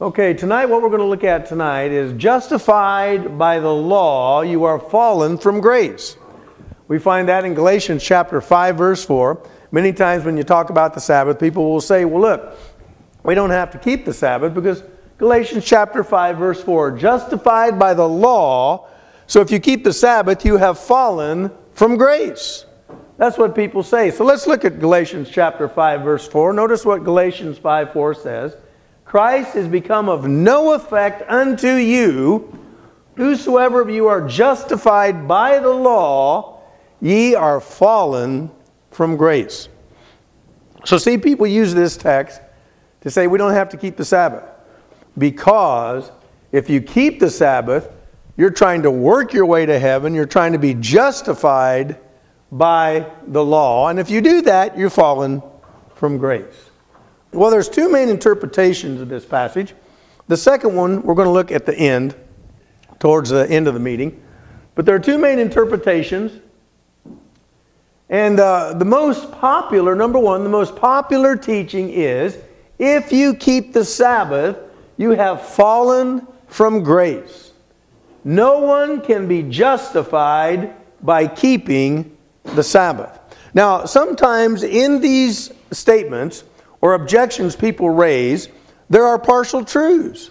Okay, tonight what we're going to look at tonight is justified by the law, you are fallen from grace. We find that in Galatians chapter 5, verse 4. Many times when you talk about the Sabbath, people will say, well, look, we don't have to keep the Sabbath because Galatians chapter 5, verse 4, justified by the law, so if you keep the Sabbath, you have fallen from grace. That's what people say. So let's look at Galatians chapter 5, verse 4. Notice what Galatians 5, 4 says. Christ is become of no effect unto you, whosoever of you are justified by the law, ye are fallen from grace. So see, people use this text to say we don't have to keep the Sabbath. Because if you keep the Sabbath, you're trying to work your way to heaven, you're trying to be justified by the law, and if you do that, you're fallen from grace. Well, there's two main interpretations of this passage. The second one, we're going to look at the end, towards the end of the meeting. But there are two main interpretations. And the most popular, number one, the most popular teaching is, if you keep the Sabbath, you have fallen from grace. No one can be justified by keeping the Sabbath. Now, sometimes in these statements, or objections people raise, there are partial truths.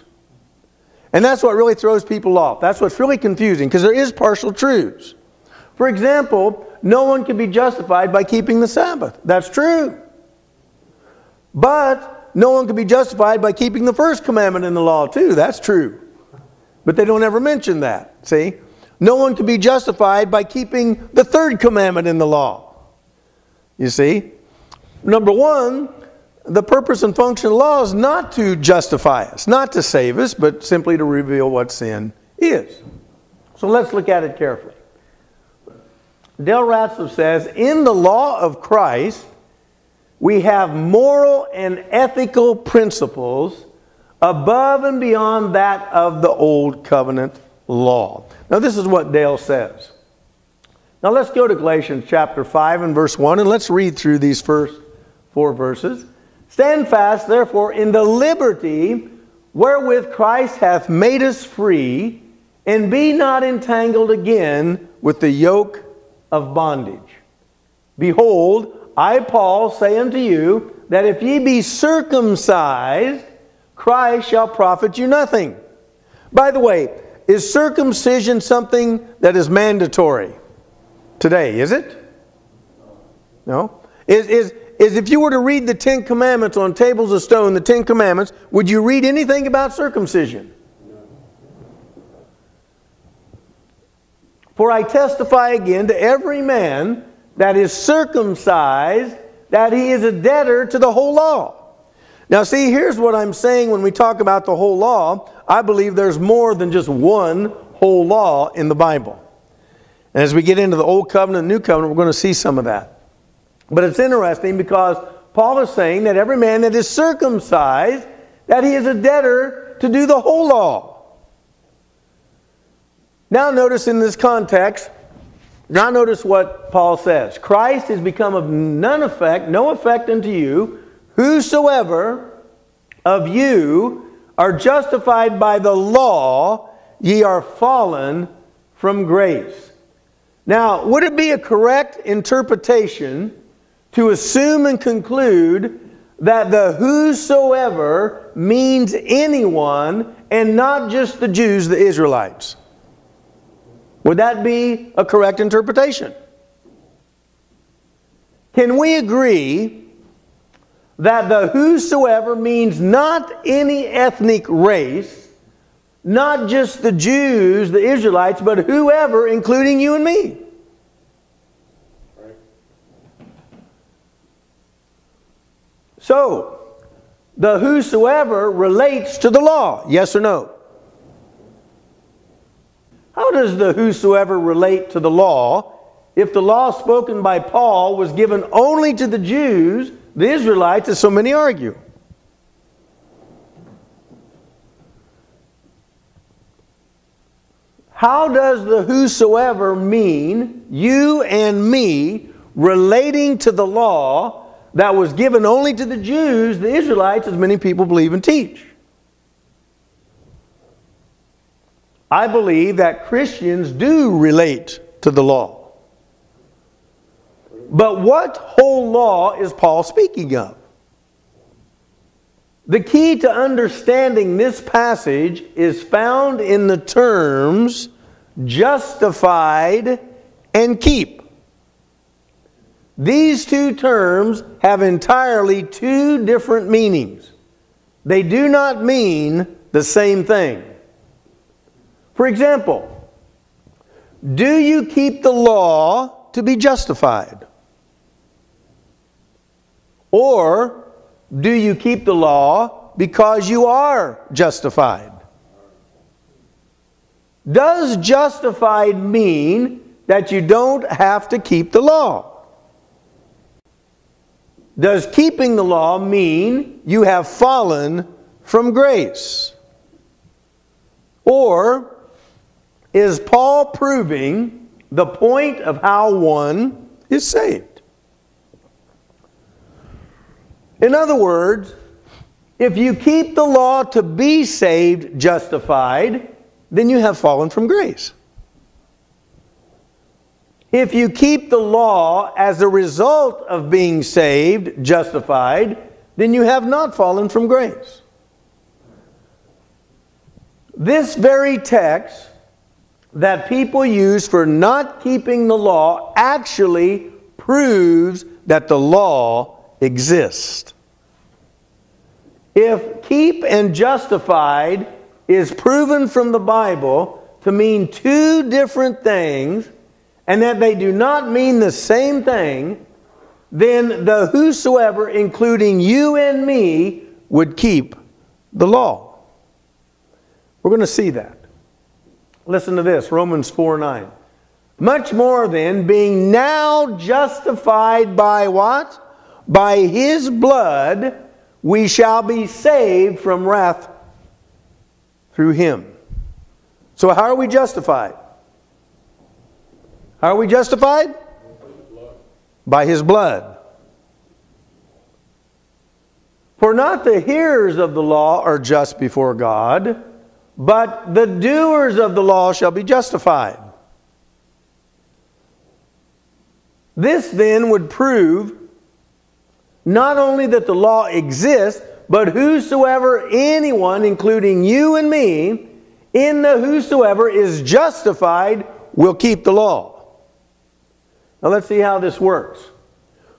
And that's what really throws people off. That's what's really confusing, because there is partial truths. For example, no one can be justified by keeping the Sabbath. That's true. But no one can be justified by keeping the first commandment in the law too. That's true. But they don't ever mention that, see? No one can be justified by keeping the third commandment in the law. You see? Number one, the purpose and function of the law is not to justify us, not to save us, but simply to reveal what sin is. So let's look at it carefully. Dale Ratzlaff says, in the law of Christ, we have moral and ethical principles above and beyond that of the old covenant law. Now this is what Dale says. Now let's go to Galatians chapter 5 and verse 1, and let's read through these first four verses. Stand fast, therefore, in the liberty wherewith Christ hath made us free, and be not entangled again with the yoke of bondage. Behold, I, Paul, say unto you, that if ye be circumcised, Christ shall profit you nothing. By the way, is circumcision something that is mandatory today, is it? No? Is if you were to read the Ten Commandments on tables of stone, the Ten Commandments, would you read anything about circumcision? For I testify again to every man that is circumcised, that he is a debtor to the whole law. Now see, here's what I'm saying when we talk about the whole law. I believe there's more than just one whole law in the Bible. And as we get into the Old Covenant and New Covenant, we're going to see some of that. But it's interesting because Paul is saying that every man that is circumcised, that he is a debtor to do the whole law. Now notice in this context, now notice what Paul says. Christ is become of none effect, no effect unto you, whosoever of you are justified by the law, ye are fallen from grace. Now, would it be a correct interpretation to assume and conclude that the whosoever means anyone and not just the Jews, the Israelites? Would that be a correct interpretation? Can we agree that the whosoever means not any ethnic race, not just the Jews, the Israelites, but whoever, including you and me? So, the whosoever relates to the law, yes or no? How does the whosoever relate to the law if the law spoken by Paul was given only to the Jews, the Israelites, as so many argue? How does the whosoever mean, you and me, relating to the law that was given only to the Jews, the Israelites, as many people believe and teach? I believe that Christians do relate to the law. But what whole law is Paul speaking of? The key to understanding this passage is found in the terms justified and keep. These two terms have entirely two different meanings. They do not mean the same thing. For example, do you keep the law to be justified? Or do you keep the law because you are justified? Does justified mean that you don't have to keep the law? Does keeping the law mean you have fallen from grace? Or is Paul proving the point of how one is saved? In other words, if you keep the law to be saved, justified, then you have fallen from grace. If you keep the law as a result of being saved, justified, then you have not fallen from grace. This very text that people use for not keeping the law actually proves that the law exists. If keep and justified is proven from the Bible to mean two different things, and that they do not mean the same thing, then the whosoever, including you and me, would keep the law. We're going to see that. Listen to this, Romans 4:9. Much more then, being now justified by what? By His blood we shall be saved from wrath through Him. So how are we justified? How are we justified? By His blood. For not the hearers of the law are just before God, but the doers of the law shall be justified. This then would prove not only that the law exists, but whosoever, anyone, including you and me, in the whosoever is justified, will keep the law. Now let's see how this works.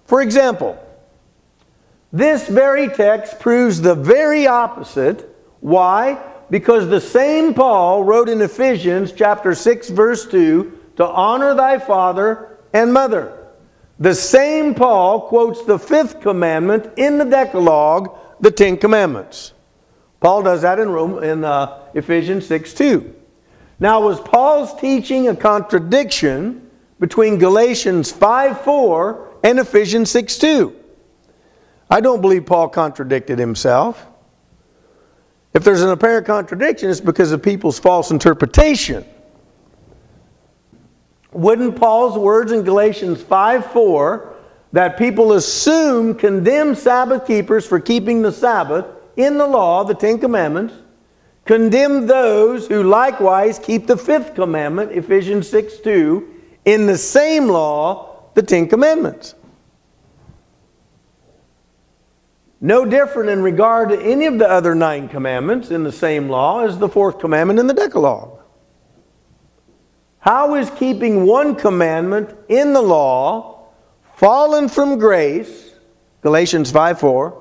For example, this very text proves the very opposite. Why? Because the same Paul wrote in Ephesians chapter 6, verse 2, to honor thy father and mother. The same Paul quotes the 5th commandment in the Decalogue, the 10 commandments. Paul does that in Ephesians 6:2. Now, was Paul's teaching a contradiction between Galatians 5:4 and Ephesians 6:2? I don't believe Paul contradicted himself. If there's an apparent contradiction, it's because of people's false interpretation. Wouldn't Paul's words in Galatians 5:4 that people assume condemn Sabbath keepers for keeping the Sabbath in the law, the 10 commandments, condemn those who likewise keep the 5th commandment, Ephesians 6:2, in the same law, the 10 commandments? No different in regard to any of the other 9 commandments in the same law as the 4th commandment in the Decalogue. How is keeping one commandment in the law fallen from grace, Galatians 5:4,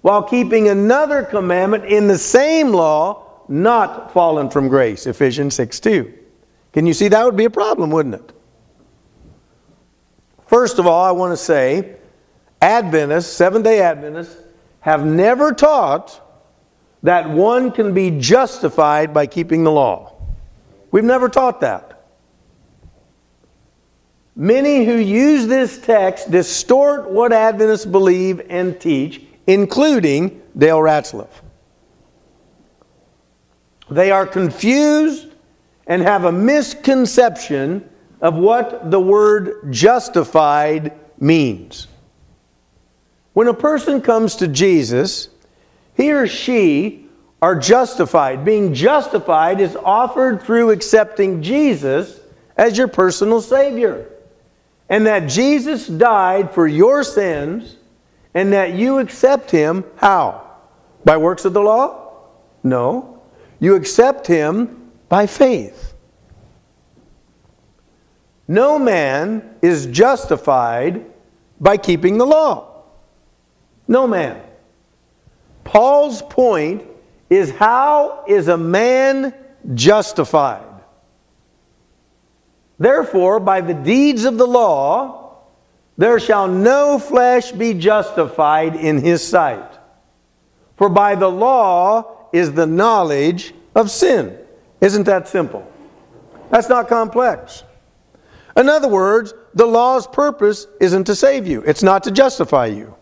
while keeping another commandment in the same law not fallen from grace, Ephesians 6:2? Can you see that would be a problem, wouldn't it? First of all, I want to say Adventists, Seventh-day Adventists, have never taught that one can be justified by keeping the law. We've never taught that. Many who use this text distort what Adventists believe and teach, including Dale Ratzlaff. They are confused and have a misconception of what the word justified means. When a person comes to Jesus, he or she are justified. Being justified is offered through accepting Jesus as your personal Savior. And that Jesus died for your sins, and that you accept Him, how? By works of the law? No. You accept Him by faith. No man is justified by keeping the law. No man. Paul's point is, how is a man justified? Therefore, by the deeds of the law, there shall no flesh be justified in his sight. For by the law is the knowledge of sin. Isn't that simple? That's not complex. In other words, the law's purpose isn't to save you. It's not to justify you.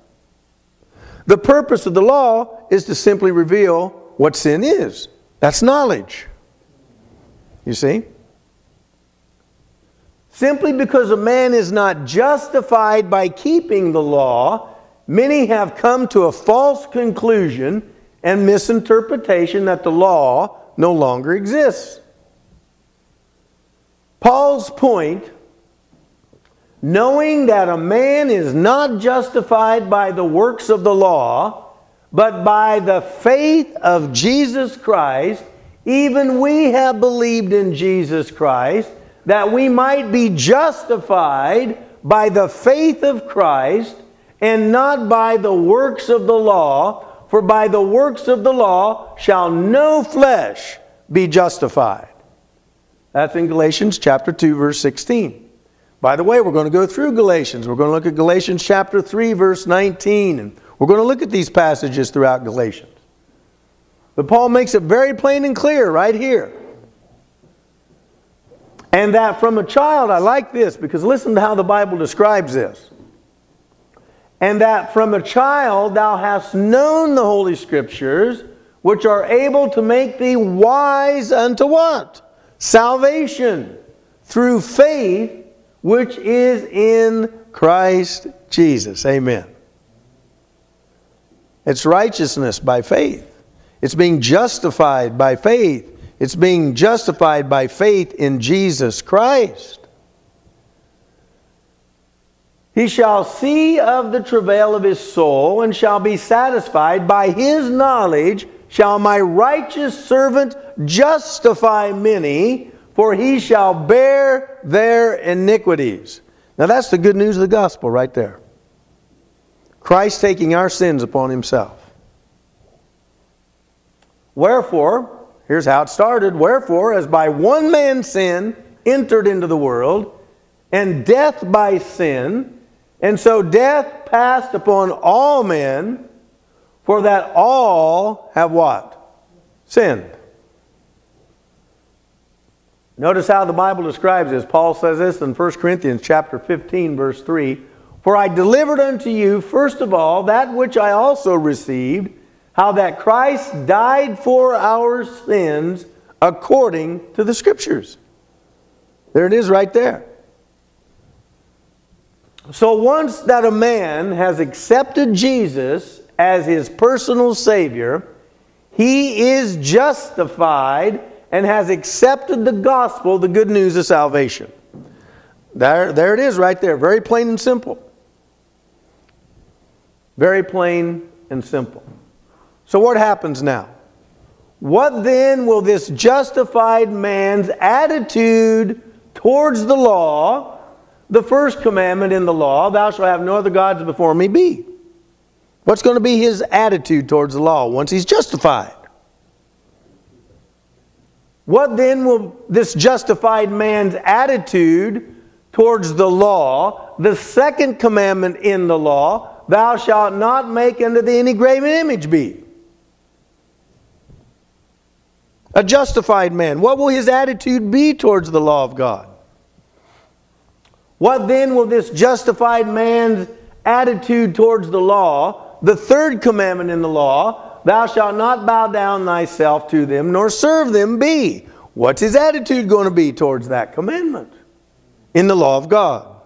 The purpose of the law is to simply reveal what sin is. That's knowledge. You see? Simply because a man is not justified by keeping the law, many have come to a false conclusion and misinterpretation that the law no longer exists. Paul's point, knowing that a man is not justified by the works of the law, but by the faith of Jesus Christ, even we have believed in Jesus Christ, that we might be justified by the faith of Christ, and not by the works of the law, for by the works of the law shall no flesh be justified. That's in Galatians chapter 2, verse 16. By the way, we're going to go through Galatians. We're going to look at Galatians chapter 3, verse 19. And we're going to look at these passages throughout Galatians. But Paul makes it very plain and clear right here. And that from a child, I like this, because listen to how the Bible describes this. And that from a child thou hast known the Holy Scriptures, which are able to make thee wise unto what? Salvation through faith, which is in Christ Jesus. Amen. It's righteousness by faith. It's being justified by faith. It's being justified by faith in Jesus Christ. He shall see of the travail of his soul, and shall be satisfied. By his knowledge shall my righteous servant justify many, for he shall bear their iniquities. Now that's the good news of the gospel right there. Christ taking our sins upon himself. Wherefore, here's how it started. Wherefore, as by one man sin entered into the world, and death by sin, and so death passed upon all men, for that all have what? Sinned. Notice how the Bible describes this. Paul says this in 1 Corinthians chapter 15, verse 3. For I delivered unto you, first of all, that which I also received, how that Christ died for our sins according to the Scriptures. There it is right there. So once that a man has accepted Jesus as his personal Savior, he is justified and has accepted the gospel, the good news of salvation. There it is right there. Very plain and simple. Very plain and simple. So what happens now? What then will this justified man's attitude towards the law, the first commandment in the law, thou shalt have no other gods before me, be? What's going to be his attitude towards the law once he's justified? What then will this justified man's attitude towards the law, the second commandment in the law, thou shalt not make unto thee any graven image, be? A justified man, what will his attitude be towards the law of God? What then will this justified man's attitude towards the law, the third commandment in the law, thou shalt not bow down thyself to them, nor serve them, be? What's his attitude going to be towards that commandment in the law of God?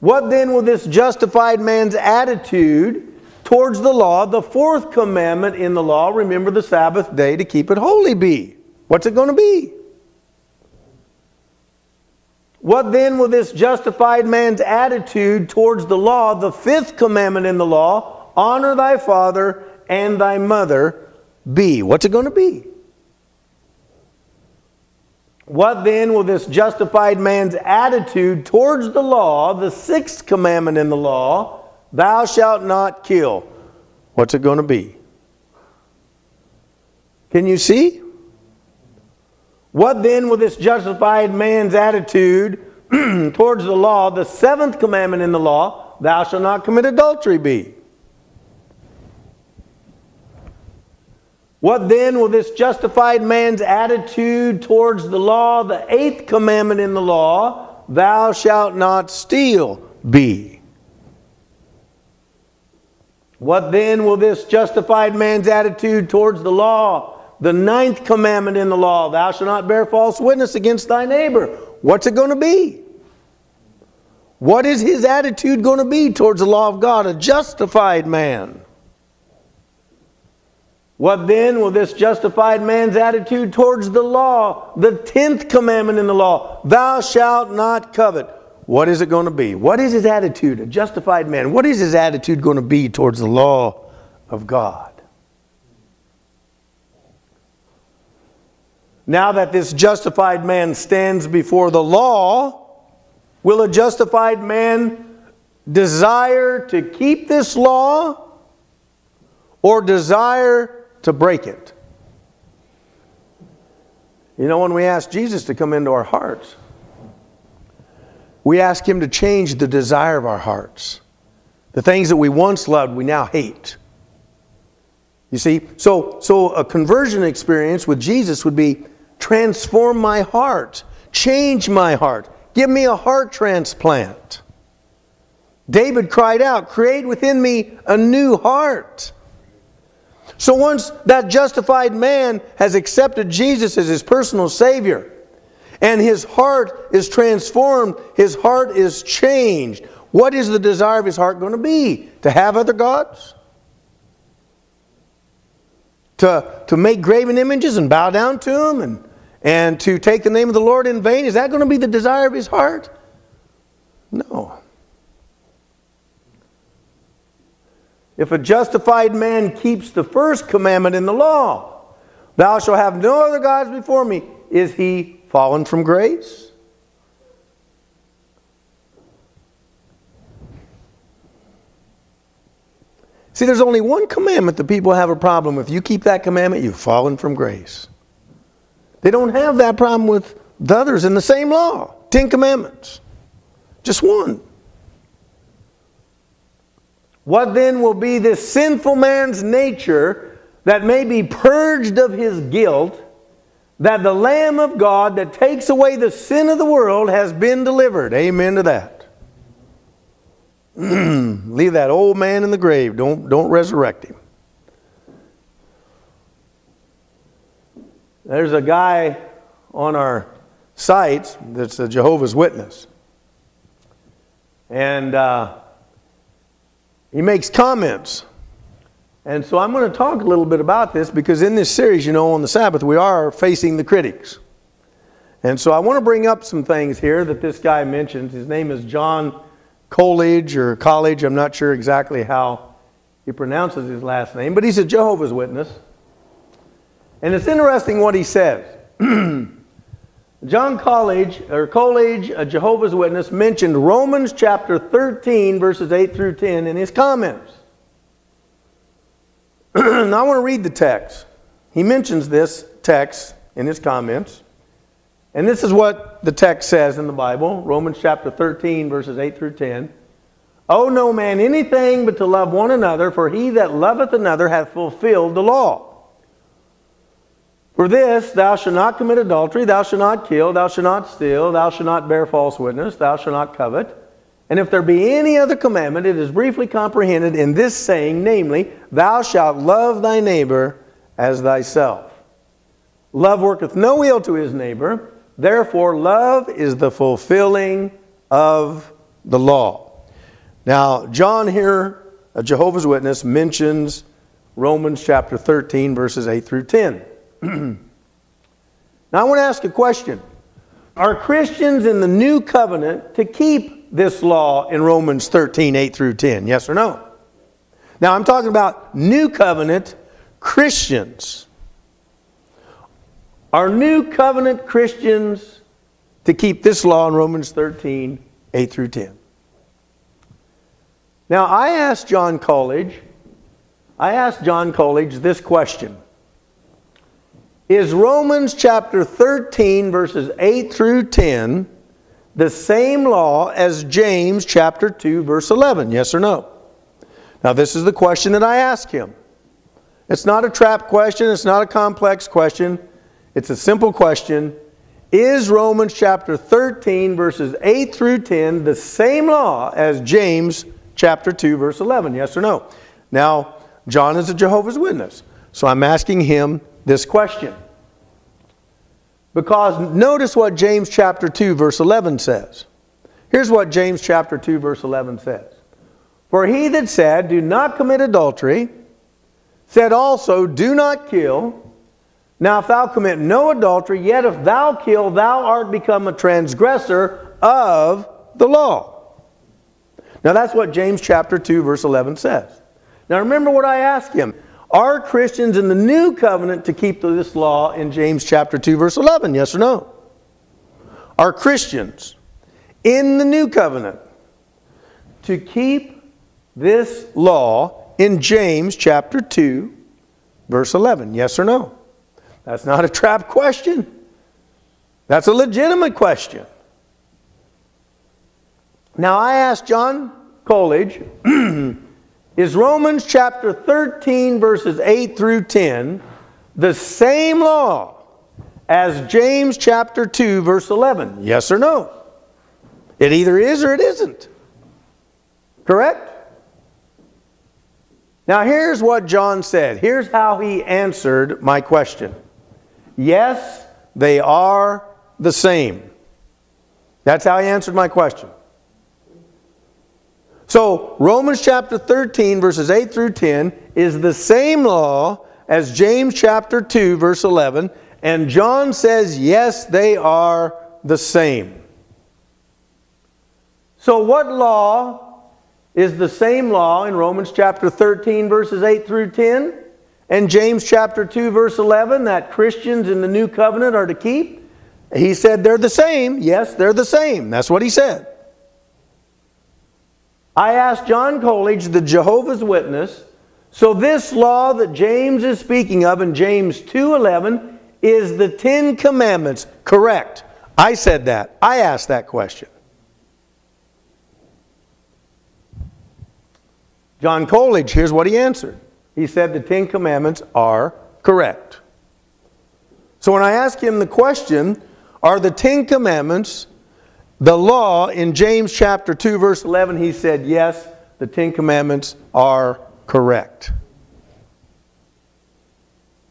What then will this justified man's attitude towards the law, the fourth commandment in the law, remember the Sabbath day to keep it holy be. What's it going to be? What then will this justified man's attitude towards the law, the fifth commandment in the law, honor thy father and thy mother, be? What's it going to be? What then will this justified man's attitude towards the law, the sixth commandment in the law, thou shalt not kill? What's it going to be? Can you see? What then will this justified man's attitude towards the law, the seventh commandment in the law, thou shalt not commit adultery, be? What then will this justified man's attitude towards the law, the eighth commandment in the law, thou shalt not steal, be? What then will this justified man's attitude towards the law, the ninth commandment in the law, thou shalt not bear false witness against thy neighbor? What's it going to be? What is his attitude going to be towards the law of God, a justified man? What then will this justified man's attitude towards the law, the 10th commandment in the law, thou shalt not covet? What is it going to be? What is his attitude, a justified man? What is his attitude going to be towards the law of God? Now that this justified man stands before the law, will a justified man desire to keep this law or desire to break it? You know, when we ask Jesus to come into our hearts, we ask Him to change the desire of our hearts. The things that we once loved, we now hate. You see, so a conversion experience with Jesus would be, transform my heart, change my heart, give me a heart transplant. David cried out, create within me a new heart. So once that justified man has accepted Jesus as his personal Savior, and his heart is transformed, his heart is changed, what is the desire of his heart going to be? To have other gods? To make graven images and bow down to them, and to take the name of the Lord in vain? Is that going to be the desire of his heart? No. If a justified man keeps the first commandment in the law, thou shalt have no other gods before me, is he fallen from grace? See, there's only one commandment that people have a problem with. You keep that commandment, you've fallen from grace. They don't have that problem with the others in the same law. 10 commandments. Just one. What then will be this sinful man's nature that may be purged of his guilt, that the Lamb of God that takes away the sin of the world has been delivered? Amen to that. Leave that old man in the grave. Don't resurrect him. There's a guy on our sites that's a Jehovah's Witness. And he makes comments. And so I'm going to talk a little bit about this, because in this series, you know, on the Sabbath, we are facing the critics. And so I want to bring up some things here that this guy mentions. His name is John Colledge, or College. I'm not sure exactly how he pronounces his last name, but he's a Jehovah's Witness. And it's interesting what he says. John Colledge, a Jehovah's Witness, mentioned Romans chapter 13, verses 8 through 10 in his comments. Now I want to read the text. He mentions this text in his comments. And this is what the text says in the Bible, Romans chapter 13, verses 8 through 10. Owe no man anything but to love one another, for he that loveth another hath fulfilled the law. For this, thou shalt not commit adultery, thou shalt not kill, thou shalt not steal, thou shalt not bear false witness, thou shalt not covet. And if there be any other commandment, it is briefly comprehended in this saying, namely, thou shalt love thy neighbor as thyself. Love worketh no ill to his neighbor, therefore love is the fulfilling of the law. Now, John here a Jehovah's Witness mentions Romans chapter 13, verses 8 through 10. Now I want to ask a question. Are Christians in the new covenant to keep this law in Romans 13, 8 through 10? Yes or no? Now I'm talking about new covenant Christians. Are new covenant Christians to keep this law in Romans 13, 8 through 10? Now I asked John Colledge, this question. Is Romans chapter 13 verses 8 through 10 the same law as James chapter 2 verse 11? Yes or no? Now this is the question that I asked him. It's not a trap question. It's not a complex question. It's a simple question. Is Romans chapter 13 verses 8 through 10 the same law as James chapter 2 verse 11? Yes or no? Now John is a Jehovah's Witness. So I'm asking him this question. Because notice what James chapter 2 verse 11 says. Here's what James chapter 2 verse 11 says. For he that said, do not commit adultery, said also, do not kill. Now if thou commit no adultery, yet if thou kill, thou art become a transgressor of the law. Now that's what James chapter 2 verse 11 says. Now remember what I asked him. Are Christians in the new covenant to keep this law in James chapter 2 verse 11? Yes or no? Are Christians in the new covenant to keep this law in James chapter 2 verse 11? Yes or no? That's not a trap question. That's a legitimate question. Now I asked John Colledge, is Romans chapter 13 verses 8 through 10 the same law as James chapter 2 verse 11? Yes or no? It either is or it isn't. Correct? Now here's what John said. Here's how he answered my question. Yes, they are the same. That's how he answered my question. So, Romans chapter 13, verses 8 through 10 is the same law as James chapter 2, verse 11. And John says, yes, they are the same. So, what law is the same law in Romans chapter 13, verses 8 through 10? And James chapter 2, verse 11, that Christians in the new covenant are to keep? He said they're the same. Yes, they're the same. That's what he said. I asked John Colledge, the Jehovah's Witness, so this law that James is speaking of in James 2:11 is the Ten Commandments, correct? I said that. I asked that question. John Colledge, here's what he answered. He said the Ten Commandments are correct. So when I asked him the question, are the Ten Commandments the law in James chapter 2 verse 11, he said, yes, the Ten Commandments are correct.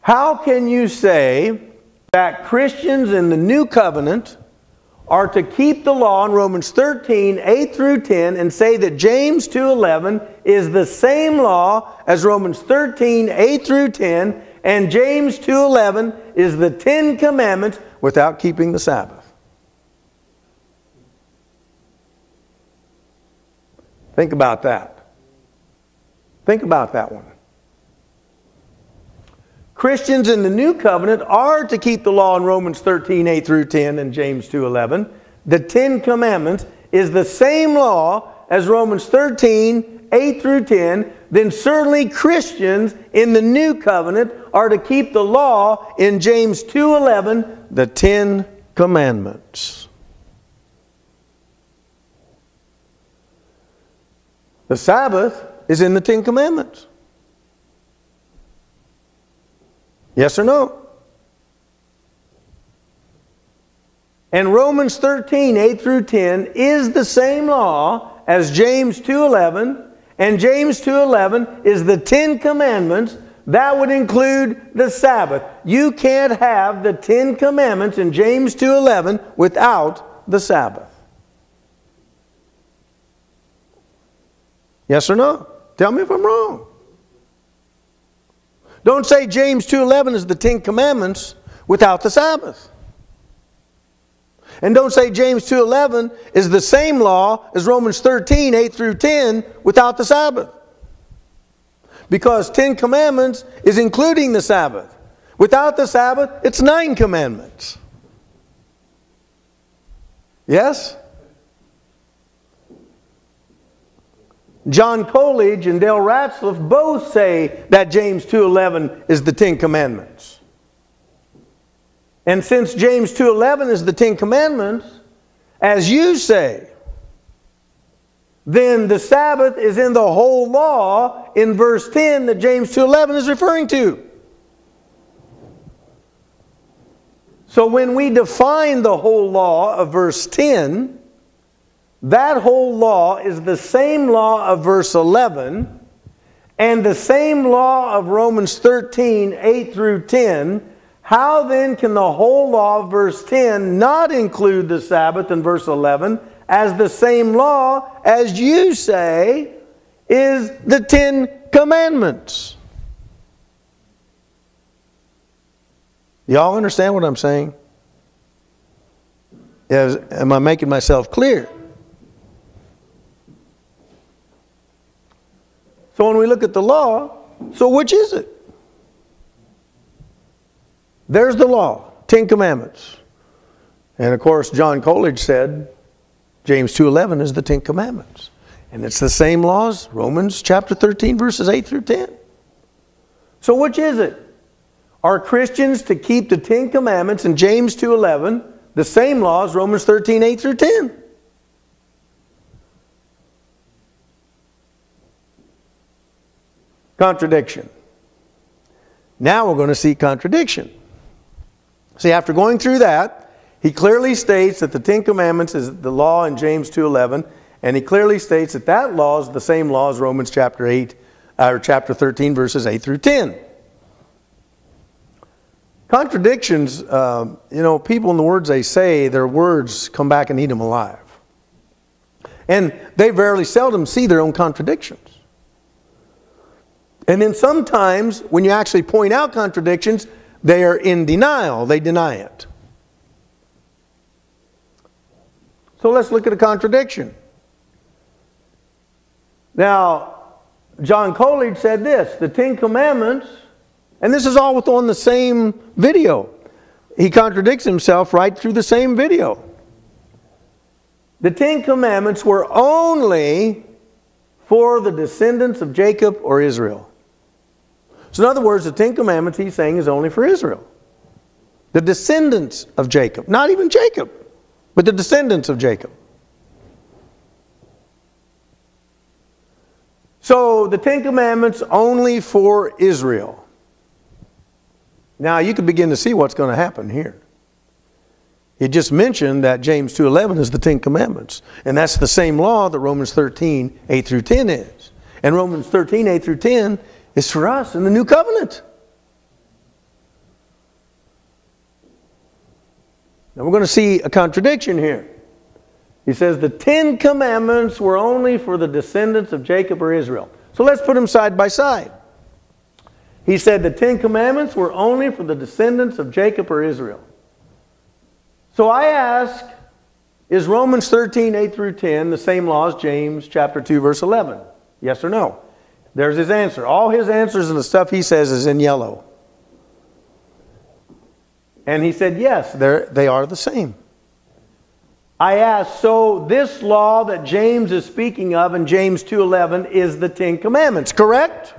How can you say that Christians in the new covenant are to keep the law in Romans 13, 8 through 10 and say that James 2:11 is the same law as Romans 13, 8 through 10 and James 2:11 is the Ten Commandments without keeping the Sabbath? Think about that. Think about that one. Christians in the new covenant are to keep the law in Romans 13, 8 through 10 and James 2, 11. The Ten Commandments is the same law as Romans 13, 8 through 10. Then certainly Christians in the new covenant are to keep the law in James 2, 11, the Ten Commandments. The Sabbath is in the Ten Commandments. Yes or no? And Romans 13, 8 through 10 is the same law as James 2:11, and James 2:11 is the Ten Commandments. That would include the Sabbath. You can't have the Ten Commandments in James 2:11 without the Sabbath. Yes or no? Tell me if I'm wrong. Don't say James 2:11 is the 10 commandments without the Sabbath. And don't say James 2:11 is the same law as Romans 13:8-10 without the Sabbath. Because 10 commandments is including the Sabbath. Without the Sabbath, it's 9 commandments. Yes? John Colledge and Dale Ratzlaff both say that James 2:11 is the 10 commandments. And since James 2:11 is the 10 commandments, as you say, then the Sabbath is in the whole law in verse 10 that James 2:11 is referring to. So when we define the whole law of verse 10, that whole law is the same law of verse 11 and the same law of Romans 13:8-10. How then can the whole law of verse 10 not include the Sabbath in verse 11 as the same law, as you say, is the 10 commandments? Y'all understand what I'm saying? Am I making myself clear? So when we look at the law, so which is it? There's the law, 10 commandments. And of course, John Colledge said, James 2:11 is the 10 commandments. And it's the same laws, Romans chapter 13:8-10. So which is it? Are Christians to keep the 10 commandments in James 2:11, the same laws, Romans 13:8-10? Contradiction. Now we're going to see contradiction. See, after going through that, he clearly states that the 10 commandments is the law in James 2:11, and he clearly states that that law is the same law as Romans chapter 13, verses 8-10. Contradictions, you know, people and the words they say, their words come back and eat them alive. And they very seldom see their own contradictions. And then sometimes, when you actually point out contradictions, they are in denial. They deny it. So let's look at a contradiction. Now, John Colledge said this, the 10 Commandments, and this is all on the same video. He contradicts himself right through the same video. The 10 Commandments were only for the descendants of Jacob or Israel. So in other words, the 10 commandments he's saying is only for Israel. The descendants of Jacob. Not even Jacob, but the descendants of Jacob. So the 10 commandments only for Israel. Now you can begin to see what's going to happen here. He just mentioned that James 2:11 is the 10 commandments. And that's the same law that Romans 13:8-10 is. And Romans 13:8-10 is for us in the new covenant. Now we're going to see a contradiction here. He says the 10 commandments were only for the descendants of Jacob or Israel. So let's put them side by side. He said the 10 commandments were only for the descendants of Jacob or Israel. So I ask, is Romans 13:8-10 the same law as James chapter 2 verse 11? Yes or no? There's his answer. All his answers and the stuff he says is in yellow. And he said, yes, they are the same. I ask, so this law that James is speaking of in James 2:11 is the 10 commandments, correct?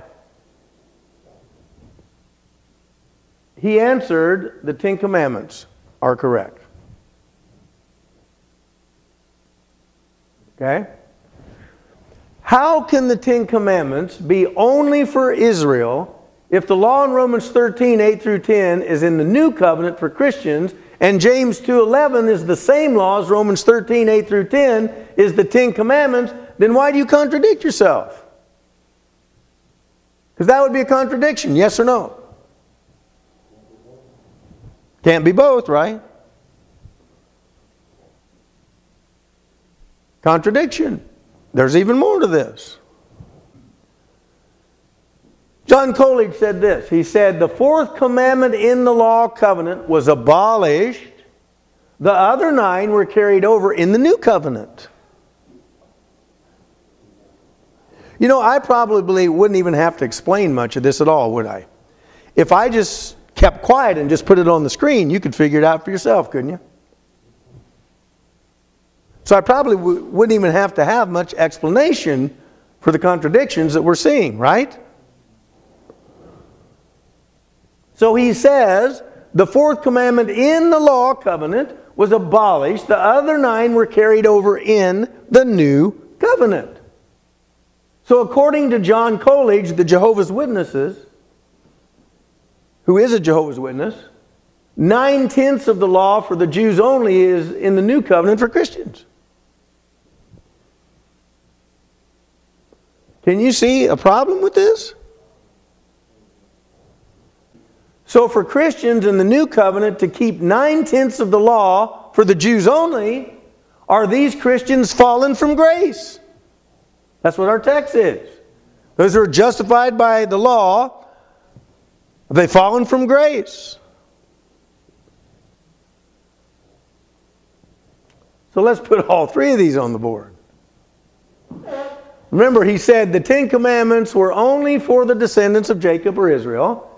He answered, the 10 commandments are correct. Okay? How can the 10 commandments be only for Israel if the law in Romans 13:8-10 is in the new covenant for Christians and James 2:11 is the same law as Romans 13:8-10 is the 10 commandments? Then why do you contradict yourself? Because that would be a contradiction, yes or no? Can't be both, right? Contradiction. There's even more to this. John Colledge said this. He said, the fourth commandment in the law covenant was abolished. The other 9 were carried over in the new covenant. You know, I probably wouldn't even have to explain much of this at all, would I? If I just kept quiet and just put it on the screen, you could figure it out for yourself, couldn't you? So I probably wouldn't even have to have much explanation for the contradictions that we're seeing, right? So he says, the fourth commandment in the law covenant was abolished. The other 9 were carried over in the new covenant. So according to John Colledge, the Jehovah's Witnesses, who is a Jehovah's Witness, 9/10 of the law for the Jews only is in the new covenant for Christians. Can you see a problem with this? So for Christians in the new covenant to keep 9/10 of the law for the Jews only, are these Christians fallen from grace? That's what our text is. Those who are justified by the law, have they fallen from grace? So let's put all 3 of these on the board. Remember, he said the 10 commandments were only for the descendants of Jacob or Israel.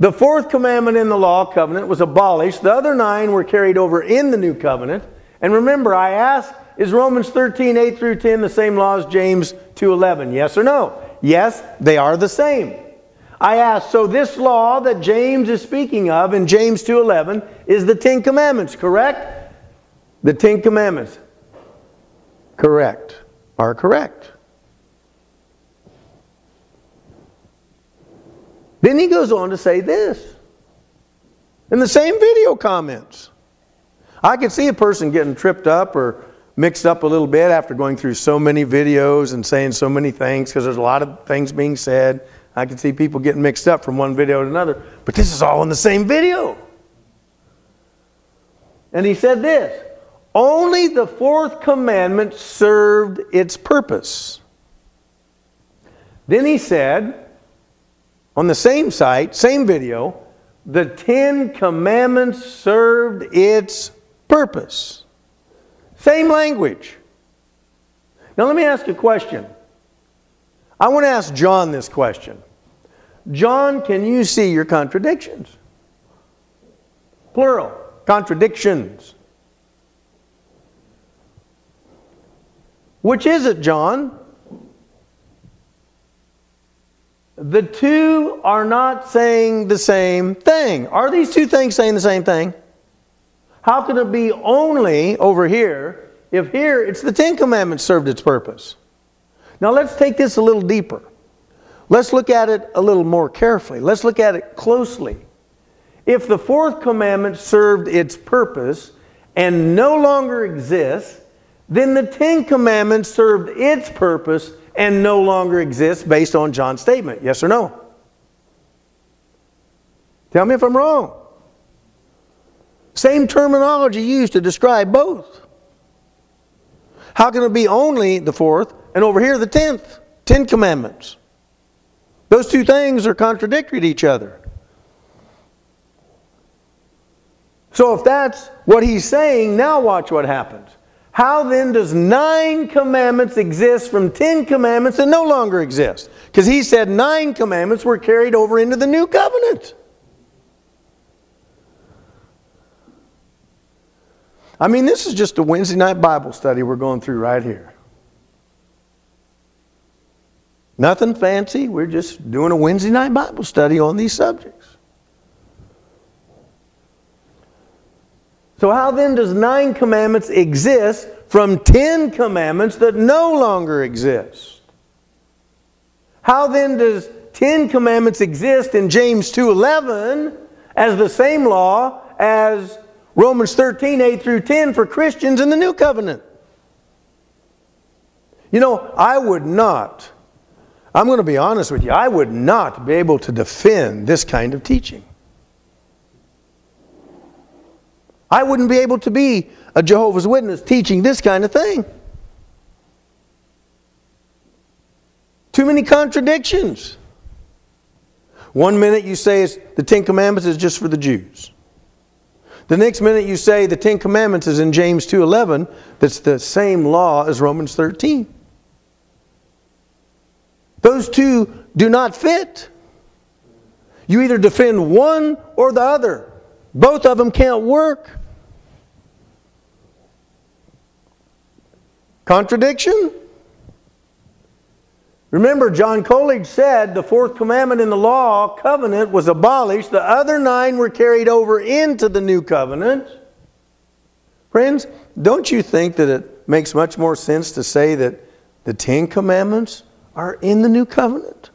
The fourth commandment in the law covenant was abolished. The other 9 were carried over in the new covenant. And remember, I asked, is Romans 13:8-10 the same law as James 2:11? Yes or no? Yes, they are the same. I asked, so this law that James is speaking of in James 2:11 is the 10 commandments, correct? The 10 commandments, correct, are correct. Then he goes on to say this in the same video comments. I could see a person getting tripped up or mixed up a little bit after going through so many videos and saying so many things, because there's a lot of things being said. I could see people getting mixed up from one video to another. But this is all in the same video. And he said this, only the fourth commandment served its purpose. Then he said, on the same site, same video, the 10 commandments served its purpose. Same language. Now let me ask you a question. I want to ask John this question. John, can you see your contradictions? Plural, contradictions. Which is it, John? The two are not saying the same thing. Are these two things saying the same thing? How could it be only over here if here it's the 10 commandments served its purpose? Now let's take this a little deeper. Let's look at it a little more carefully. Let's look at it closely. If the fourth commandment served its purpose and no longer exists, then the 10 commandments served its purpose and no longer exists based on John's statement. Yes or no? Tell me if I'm wrong. Same terminology used to describe both. How can it be only the fourth and over here the 10th? 10 commandments. Those two things are contradictory to each other. So if that's what he's saying, now watch what happens. How then does 9 commandments exist from 10 commandments that no longer exist? Because he said 9 commandments were carried over into the new covenant. I mean, this is just a Wednesday night Bible study we're going through right here. Nothing fancy. We're just doing a Wednesday night Bible study on these subjects. So how then does 9 commandments exist from 10 commandments that no longer exist? How then does 10 commandments exist in James 2:11 as the same law as Romans 13:8-10 for Christians in the new covenant? You know, I would not, I'm going to be honest with you, I would not be able to defend this kind of teaching. I wouldn't be able to be a Jehovah's Witness teaching this kind of thing. Too many contradictions. One minute you say it's the Ten Commandments is just for the Jews. The next minute you say the Ten Commandments is in James 2:11. That's the same law as Romans 13. Those two do not fit. You either defend one or the other. Both of them can't work. Contradiction? Remember, John Colledge said the fourth commandment in the law, covenant, was abolished. The other 9 were carried over into the new covenant. Friends, don't you think that it makes much more sense to say that the 10 commandments are in the new covenant?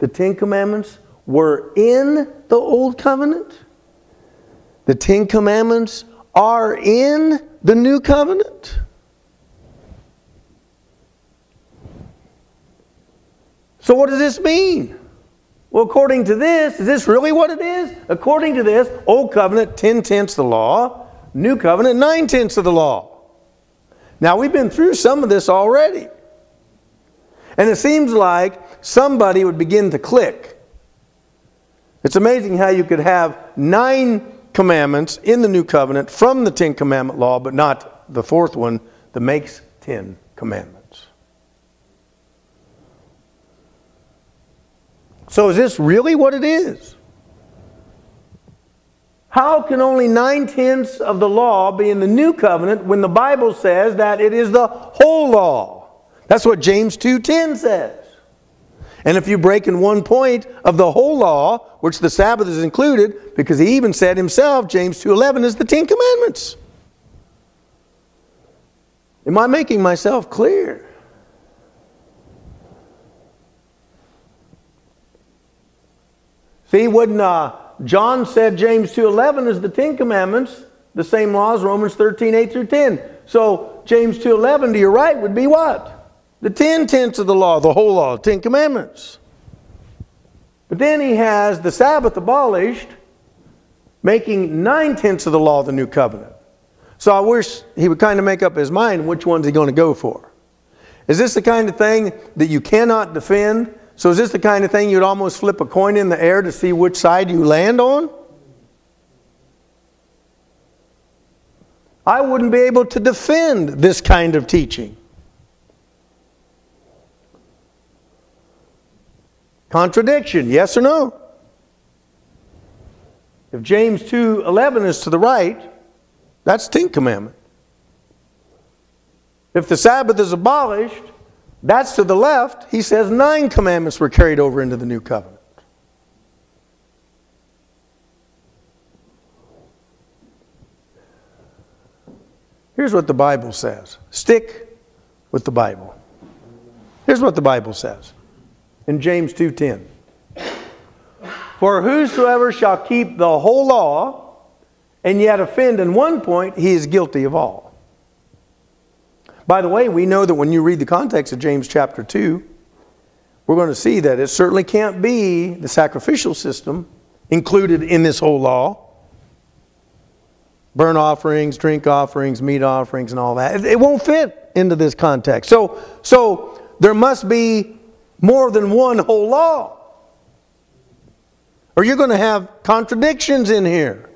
The 10 commandments were in the old covenant. The 10 commandments are in the new covenant. So what does this mean? Well, according to this, is this really what it is? According to this, old covenant, 10/10 the law. New covenant, 9/10 of the law. Now, we've been through some of this already. And it seems like somebody would begin to click. It's amazing how you could have 9 commandments in the new covenant from the 10 commandment law, but not the fourth one that makes 10 commandments. So is this really what it is? How can only 9/10 of the law be in the new covenant when the Bible says that it is the whole law? That's what James 2:10 says. And if you break in one point of the whole law, which the Sabbath is included, because he even said himself, James 2:11 is the 10 commandments. Am I making myself clear? See, when John said James 2:11 is the 10 Commandments, the same law as Romans 13:8 through 10. So James 2:11 to your right would be what? The 10/10 of the law, the whole law, 10 commandments. But then he has the Sabbath abolished, making 9/10 of the law the new covenant. So I wish he would kind of make up his mind which one's he going to go for. Is this the kind of thing that you cannot defend? So is this the kind of thing you'd almost flip a coin in the air to see which side you land on? I wouldn't be able to defend this kind of teaching. Contradiction, yes or no? If James 2:11 is to the right, that's the 10th commandment. If the Sabbath is abolished, that's to the left. He says 9 commandments were carried over into the new covenant. Here's what the Bible says. Stick with the Bible. Here's what the Bible says in James 2:10. For whosoever shall keep the whole law and yet offend in one point, he is guilty of all. By the way, we know that when you read the context of James chapter 2, we're going to see that it certainly can't be the sacrificial system included in this whole law. Burnt offerings, drink offerings, meat offerings, and all that. It won't fit into this context. So there must be more than one whole law, or you're going to have contradictions in here.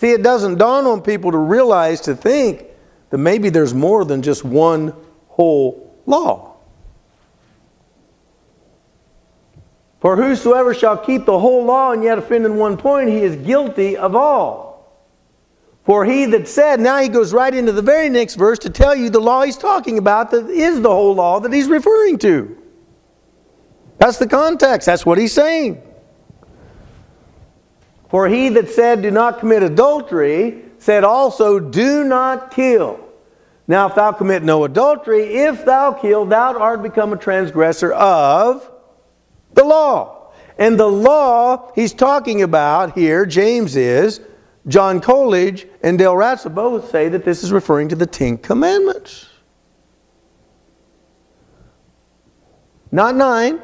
See, it doesn't dawn on people to realize, to think, that maybe there's more than just one whole law. For whosoever shall keep the whole law and yet offend in one point, he is guilty of all. For he that said, now he goes right into the very next verse to tell you the law he's talking about, that is the whole law that he's referring to. That's the context. That's what he's saying. For he that said, do not commit adultery, said also, do not kill. Now if thou commit no adultery, if thou kill, thou art become a transgressor of the law. And the law he's talking about here, James is, John Colledge and Dale Ratzlaff both say that this is referring to the 10 commandments. Not 9,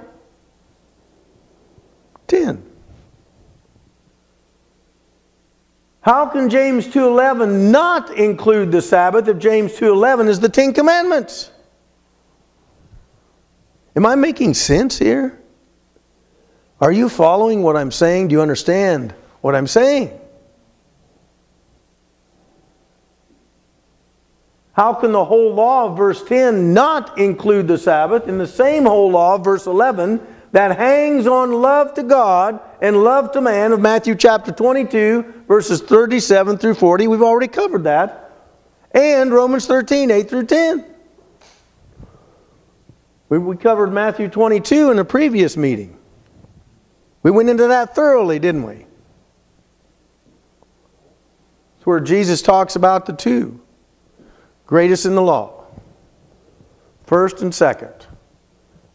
10. How can James 2:11 not include the Sabbath if James 2:11 is the 10 commandments? Am I making sense here? Are you following what I'm saying? Do you understand what I'm saying? How can the whole law of verse 10 not include the Sabbath in the same whole law of verse 11 that hangs on love to God and love to man of Matthew chapter 22, verses 37 through 40? We've already covered that. And Romans 13, 8 through 10. We covered Matthew 22 in a previous meeting. We went into that thoroughly, didn't we? It's where Jesus talks about the two greatest in the law, first and second.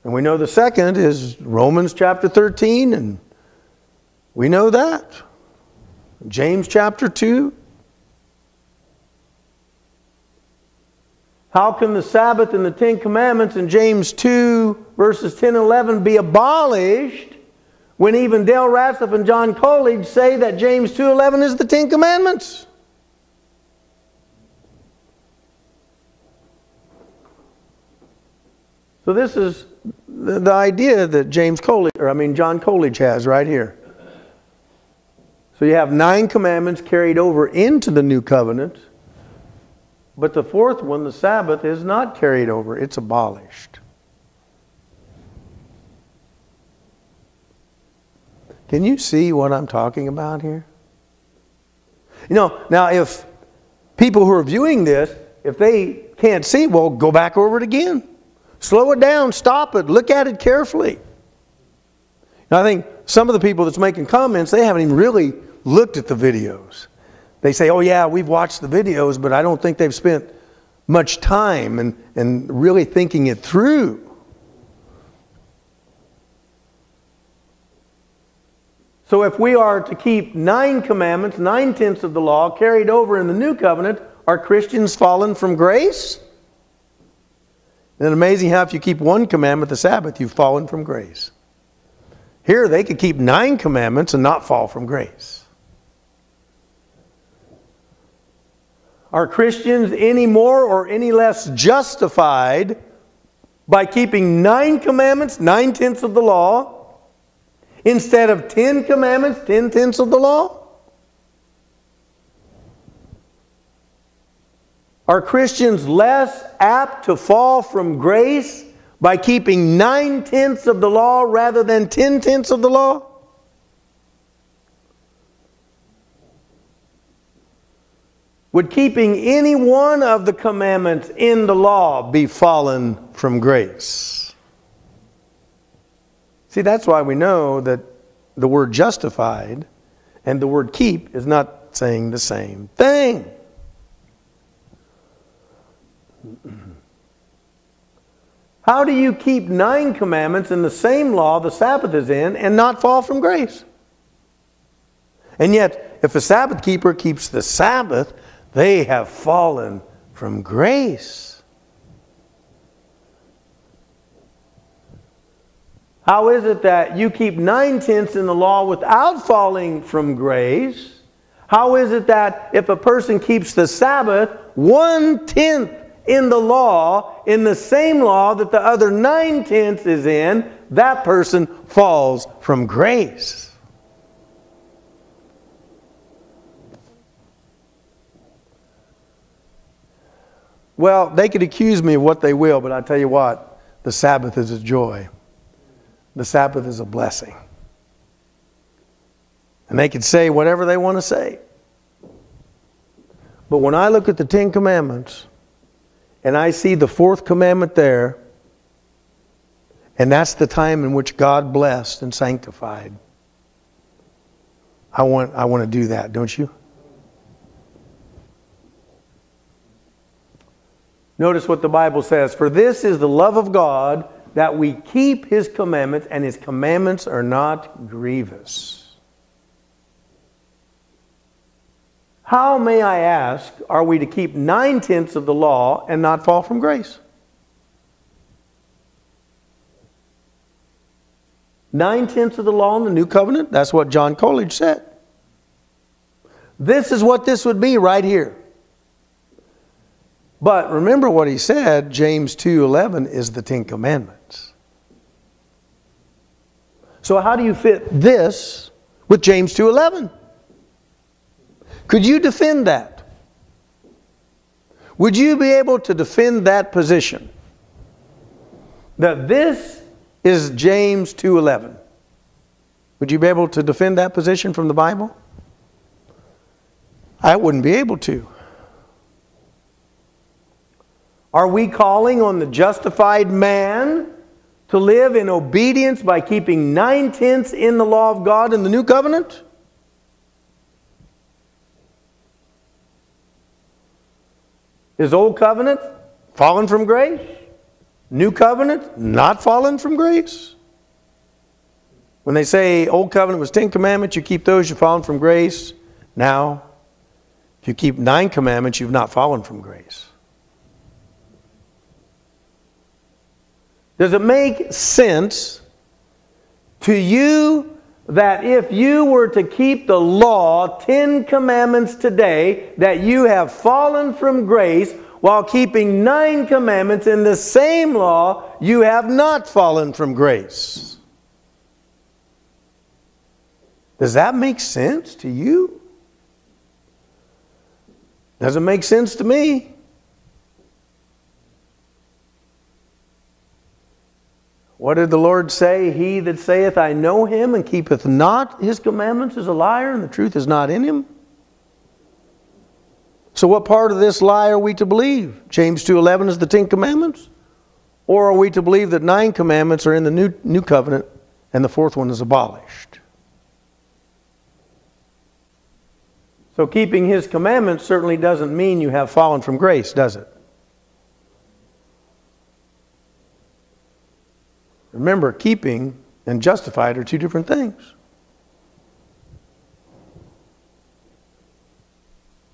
And we know the second is Romans chapter 13, and we know that. James chapter 2. How can the Sabbath and the Ten Commandments in James 2 verses 10 and 11 be abolished when even Dale Ratzlaff and John Colledge say that James 2:11 is the Ten Commandments? So this is the idea that John Colledge has right here. So you have 9 commandments carried over into the new covenant, but the fourth one, the Sabbath, is not carried over. It's abolished. Can you see what I'm talking about here? You know, now if people who are viewing this, if they can't see, well, go back over it again. Slow it down, stop it, look at it carefully. And I think some of the people that's making comments, they haven't even really looked at the videos. They say, oh yeah, we've watched the videos, but I don't think they've spent much time and really thinking it through. So if we are to keep 9 commandments, 9/10 of the law carried over in the new covenant, are Christians fallen from grace? Isn't it amazing how if you keep one commandment, the Sabbath, you've fallen from grace? Here they could keep 9 commandments and not fall from grace. Are Christians any more or any less justified by keeping 9 commandments, 9/10 of the law, instead of 10 commandments, 10/10 of the law? Are Christians less apt to fall from grace by keeping 9/10 of the law rather than 10/10 of the law? Would keeping any one of the commandments in the law be fallen from grace? See, that's why we know that the word justified and the word keep is not saying the same thing. How do you keep 9 commandments in the same law the Sabbath is in and not fall from grace? And yet, if a Sabbath keeper keeps the Sabbath, they have fallen from grace. How is it that you keep 9/10 in the law without falling from grace? How is it that if a person keeps the Sabbath, 1/10 in the law, in the same law that the other 9/10 is in, that person falls from grace? Well, they could accuse me of what they will, but I tell you what, the Sabbath is a joy. The Sabbath is a blessing. And they could say whatever they want to say. But when I look at the 10 commandments, and I see the fourth commandment there, and that's the time in which God blessed and sanctified. I want to do that, don't you? Notice what the Bible says. For this is the love of God, that we keep His commandments, and His commandments are not grievous. How, may I ask, are we to keep 9/10 of the law and not fall from grace? 9/10 of the law in the new covenant, that's what John Colledge said. This is what this would be right here. But remember what he said, James 2:11 is the 10 commandments. So how do you fit this with James 2:11? Could you defend that? Would you be able to defend that position? That this is James 2:11. Would you be able to defend that position from the Bible? I wouldn't be able to. Are we calling on the justified man to live in obedience by keeping 9/10 in the law of God in the new covenant? Is old covenant fallen from grace? New covenant not fallen from grace? When they say old covenant was 10 commandments, you keep those, you've fallen from grace. Now, if you keep 9 commandments, you've not fallen from grace. Does it make sense to you that if you were to keep the law, 10 commandments today, that you have fallen from grace, while keeping 9 commandments in the same law, you have not fallen from grace? Does that make sense to you? Doesn't make sense to me. What did the Lord say? He that saith, I know him, and keepeth not his commandments is a liar, and the truth is not in him. So what part of this lie are we to believe? James 2:11 is the 10 commandments? Or are we to believe that 9 commandments are in the new covenant, and the 4th one is abolished? So keeping his commandments certainly doesn't mean you have fallen from grace, does it? Remember, keeping and justified are two different things.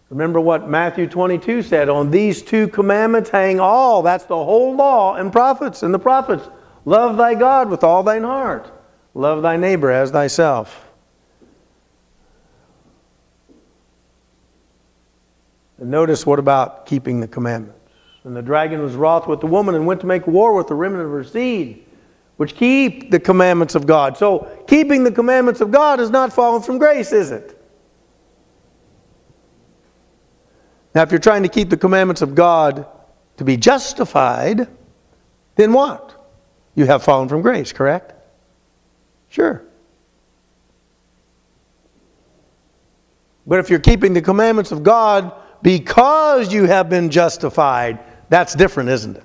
Remember what Matthew 22 said, on these 2 commandments hang all, that's the whole law and prophets, and the prophets. Love thy God with all thine heart. Love thy neighbor as thyself. And notice what about keeping the commandments. And the dragon was wroth with the woman and went to make war with the remnant of her seed, which keep the commandments of God. So keeping the commandments of God is not fallen from grace, is it? Now if you're trying to keep the commandments of God to be justified, then what? You have fallen from grace, correct? Sure. But if you're keeping the commandments of God because you have been justified, that's different, isn't it?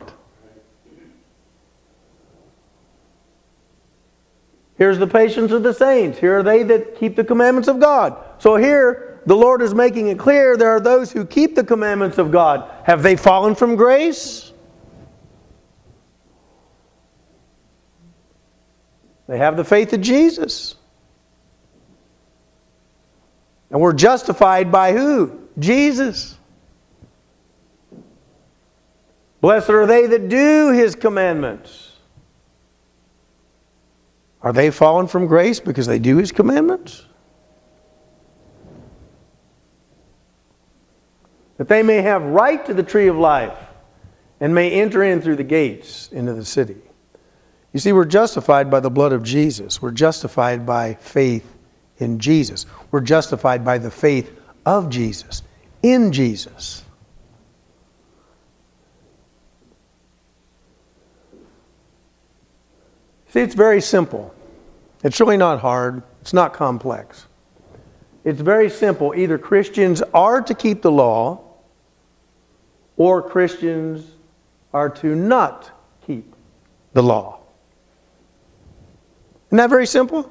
Here's the patience of the saints. Here are they that keep the commandments of God. So here, the Lord is making it clear there are those who keep the commandments of God. Have they fallen from grace? They have the faith of Jesus. And we're justified by who? Jesus. Blessed are they that do His commandments. Are they fallen from grace because they do His commandments? That they may have right to the tree of life and may enter in through the gates into the city. You see, we're justified by the blood of Jesus. We're justified by faith in Jesus. We're justified by the faith of Jesus, in Jesus. See, it's very simple. It's really not hard. It's not complex. It's very simple. Either Christians are to keep the law, or Christians are to not keep the law. Isn't that very simple?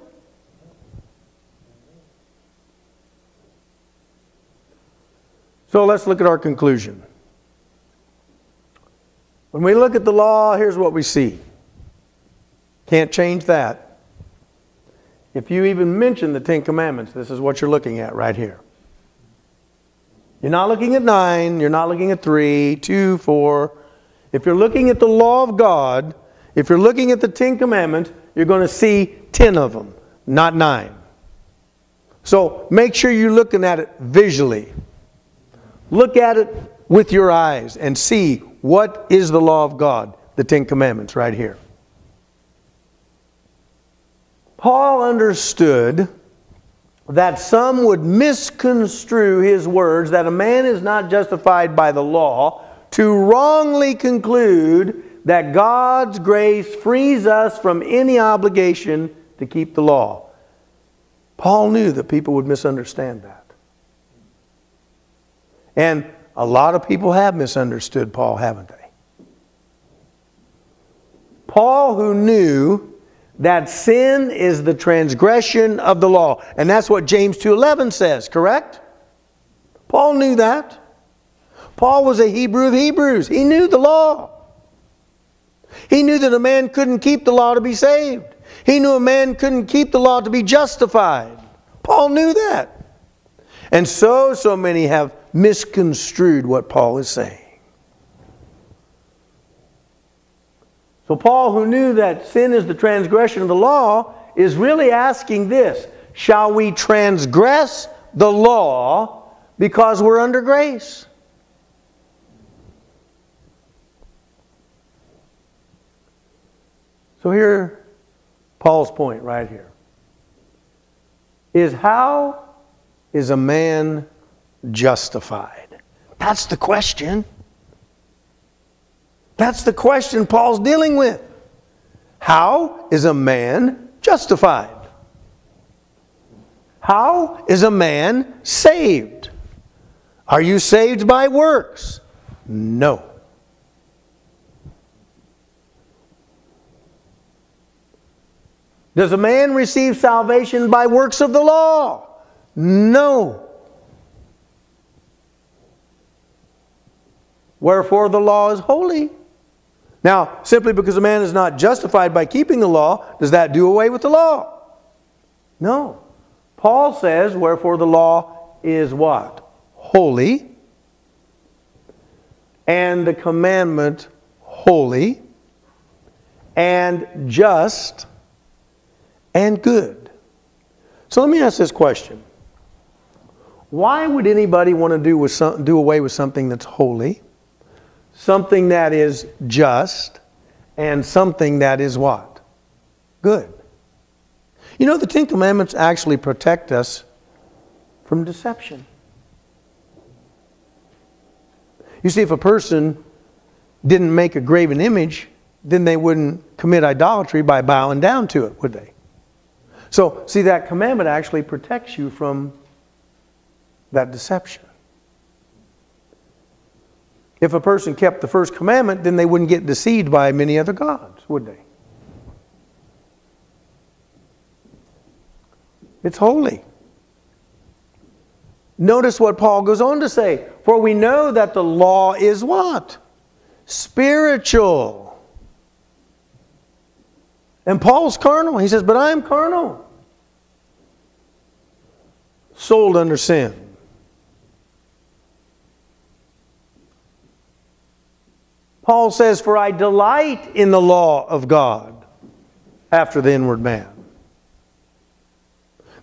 So let's look at our conclusion. When we look at the law, here's what we see. Can't change that. If you even mention the 10 commandments, this is what you're looking at right here. You're not looking at 9. You're not looking at 3, 2, 4. If you're looking at the law of God, if you're looking at the 10 commandments, you're going to see 10 of them, not 9. So make sure you're looking at it visually. Look at it with your eyes and see what is the law of God, the 10 commandments right here. Paul understood that some would misconstrue his words that a man is not justified by the law to wrongly conclude that God's grace frees us from any obligation to keep the law. Paul knew that people would misunderstand that. And a lot of people have misunderstood Paul, haven't they? Paul, who knew that sin is the transgression of the law. And that's what James 2:11 says, correct? Paul knew that. Paul was a Hebrew of Hebrews. He knew the law. He knew that a man couldn't keep the law to be saved. He knew a man couldn't keep the law to be justified. Paul knew that. And so many have misconstrued what Paul is saying. So Paul, who knew that sin is the transgression of the law, is really asking this: shall we transgress the law because we're under grace? So here, Paul's point right here is, how is a man justified? That's the question. That's the question Paul's dealing with. How is a man justified? How is a man saved? Are you saved by works? No. Does a man receive salvation by works of the law? No. Wherefore the law is holy. Now, simply because a man is not justified by keeping the law, does that do away with the law? No. Paul says, wherefore the law is what? Holy. And the commandment holy and just and good. So let me ask this question. Why would anybody want to do away with something that's holy, something that is just, and something that is what? Good. You know, the Ten Commandments actually protect us from deception. You see, if a person didn't make a graven image, then they wouldn't commit idolatry by bowing down to it, would they? So, see, that commandment actually protects you from that deception. If a person kept the first commandment, then they wouldn't get deceived by many other gods, would they? It's holy. Notice what Paul goes on to say. For we know that the law is what? Spiritual. And Paul's carnal. He says, but I am carnal, sold under sin. Paul says, for I delight in the law of God after the inward man.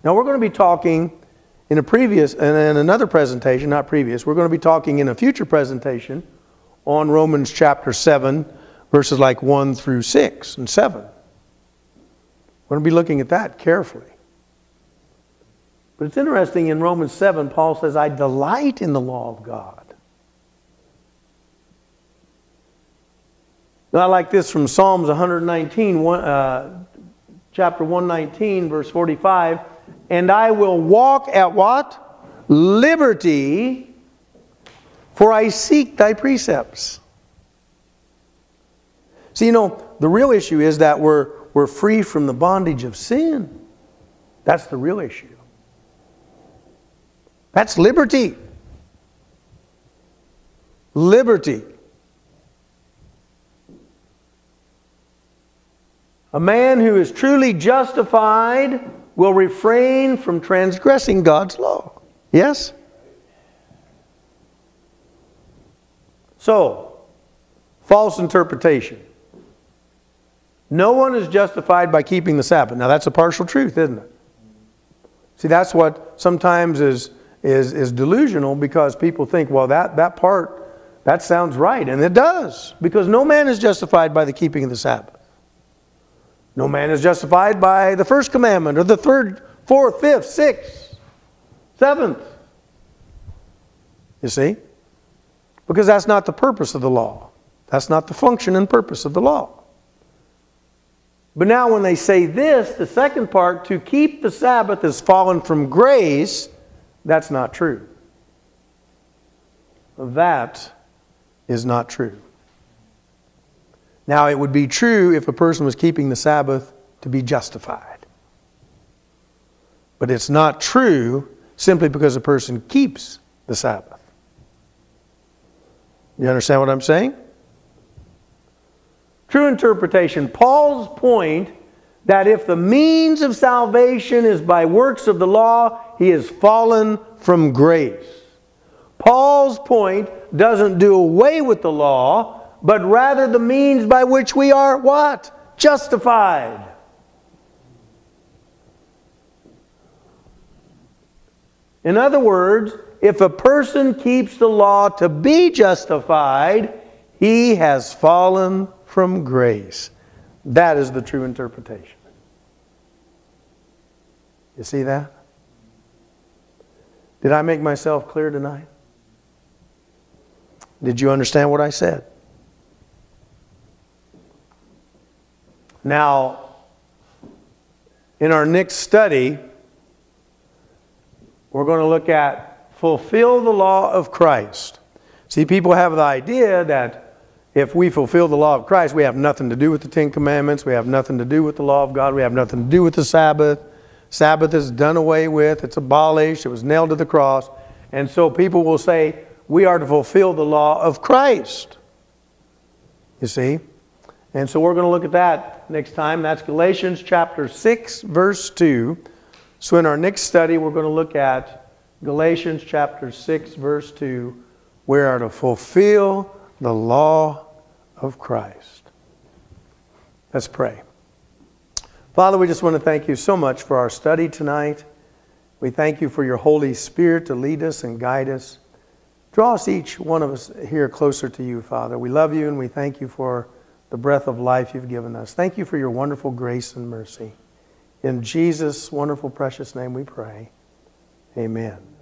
Now we're going to be talking in we're going to be talking in a future presentation on Romans chapter 7, verses like 1 through 6 and 7. We're going to be looking at that carefully. But it's interesting, in Romans 7, Paul says, I delight in the law of God. Now, I like this from Psalms 119, chapter 119, verse 45. And I will walk at what? Liberty, for I seek thy precepts. See, you know, the real issue is that we're free from the bondage of sin. That's the real issue. That's liberty. Liberty. A man who is truly justified will refrain from transgressing God's law. Yes? So, false interpretation. No one is justified by keeping the Sabbath. Now that's a partial truth, isn't it? See, that's what sometimes is delusional, because people think, well, that part, that sounds right. And it does, because no man is justified by the keeping of the Sabbath. No man is justified by the first commandment or the third, fourth, fifth, sixth, seventh. You see? Because that's not the purpose of the law. That's not the function and purpose of the law. But now when they say this, the second part, to keep the Sabbath is fallen from grace, that's not true. That is not true. Now it would be true if a person was keeping the Sabbath to be justified. But it's not true simply because a person keeps the Sabbath. You understand what I'm saying? True interpretation. Paul's point that if the means of salvation is by works of the law, he has fallen from grace. Paul's point doesn't do away with the law, but rather the means by which we are what? Justified. In other words, if a person keeps the law to be justified, he has fallen from grace. That is the true interpretation. You see that? Did I make myself clear tonight? Did you understand what I said? Now, in our next study, we're going to look at fulfill the law of Christ. See, people have the idea that if we fulfill the law of Christ, we have nothing to do with the Ten Commandments. We have nothing to do with the law of God. We have nothing to do with the Sabbath. Sabbath is done away with. It's abolished. It was nailed to the cross. And so people will say, we are to fulfill the law of Christ. You see? And so we're going to look at that next time. That's Galatians chapter 6, verse 2. So in our next study, we're going to look at Galatians chapter 6, verse 2. We are to fulfill the law of Christ. Let's pray. Father, we just want to thank you so much for our study tonight. We thank you for your Holy Spirit to lead us and guide us. Draw us, each one of us here, closer to you, Father. We love you and we thank you for the breath of life you've given us. Thank you for your wonderful grace and mercy. In Jesus' wonderful, precious name we pray. Amen.